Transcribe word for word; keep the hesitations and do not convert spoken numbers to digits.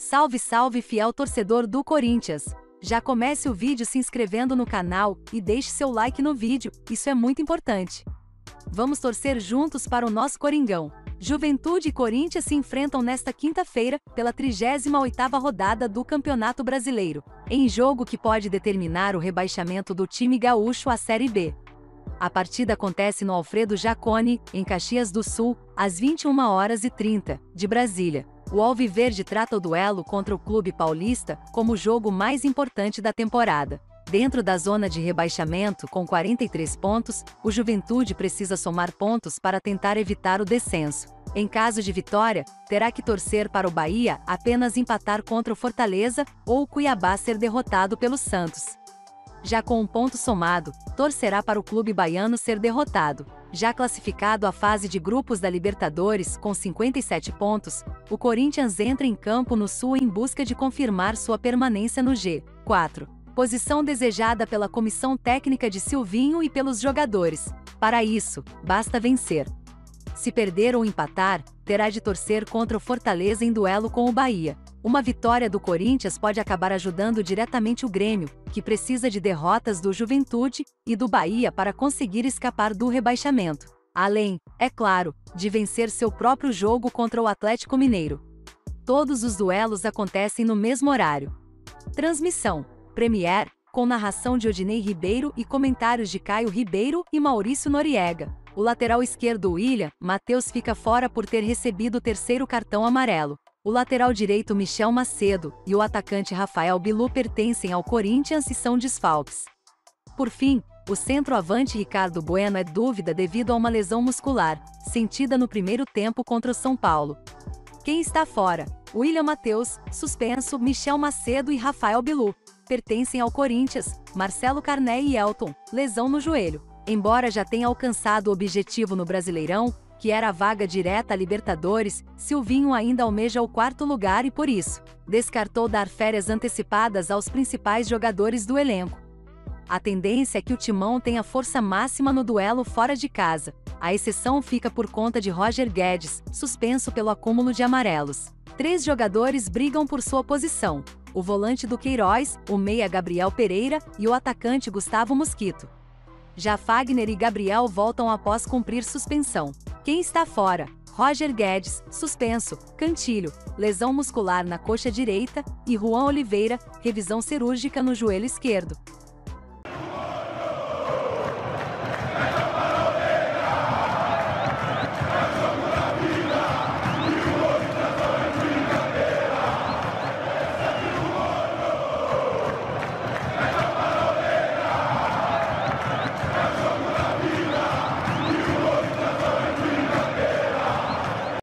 Salve, salve, fiel torcedor do Corinthians! Já comece o vídeo se inscrevendo no canal e deixe seu like no vídeo, isso é muito importante. Vamos torcer juntos para o nosso Coringão. Juventude e Corinthians se enfrentam nesta quinta-feira, pela trigésima oitava rodada do Campeonato Brasileiro, em jogo que pode determinar o rebaixamento do time gaúcho à Série B. A partida acontece no Alfredo Jaconi, em Caxias do Sul, às vinte e uma horas e trinta, de Brasília. O Alviverde trata o duelo contra o Clube Paulista como o jogo mais importante da temporada. Dentro da zona de rebaixamento, com quarenta e três pontos, o Juventude precisa somar pontos para tentar evitar o descenso. Em caso de vitória, terá que torcer para o Bahia apenas empatar contra o Fortaleza ou o Cuiabá ser derrotado pelo Santos. Já com um ponto somado, torcerá para o clube baiano ser derrotado. Já classificado à fase de grupos da Libertadores com cinquenta e sete pontos, o Corinthians entra em campo no Sul em busca de confirmar sua permanência no G quatro, posição desejada pela comissão técnica de Sylvinho e pelos jogadores. Para isso, basta vencer. Se perder ou empatar, terá de torcer contra o Fortaleza em duelo com o Bahia. Uma vitória do Corinthians pode acabar ajudando diretamente o Grêmio, que precisa de derrotas do Juventude e do Bahia para conseguir escapar do rebaixamento. Além, é claro, de vencer seu próprio jogo contra o Atlético Mineiro. Todos os duelos acontecem no mesmo horário. Transmissão: Premiere, com narração de Odinei Ribeiro e comentários de Caio Ribeiro e Maurício Noriega. O lateral esquerdo William Matheus fica fora por ter recebido o terceiro cartão amarelo. O lateral direito Michel Macedo e o atacante Rafael Bilu pertencem ao Corinthians e são desfalques. Por fim, o centroavante Ricardo Bueno é dúvida devido a uma lesão muscular, sentida no primeiro tempo contra o São Paulo. Quem está fora? William Matheus, suspenso, Michel Macedo e Rafael Bilu. Pertencem ao Corinthians, Marcelo Carné e Elton, lesão no joelho. Embora já tenha alcançado o objetivo no Brasileirão, que era a vaga direta à Libertadores, Sylvinho ainda almeja o quarto lugar e, por isso, descartou dar férias antecipadas aos principais jogadores do elenco. A tendência é que o Timão tenha força máxima no duelo fora de casa. A exceção fica por conta de Roger Guedes, suspenso pelo acúmulo de amarelos. Três jogadores brigam por sua posição: o volante do Queiroz, o meia Gabriel Pereira e o atacante Gustavo Mosquito. Já Fagner e Gabriel voltam após cumprir suspensão. Quem está fora? Roger Guedes, suspenso, Cantilho, lesão muscular na coxa direita, e Juan Oliveira, revisão cirúrgica no joelho esquerdo.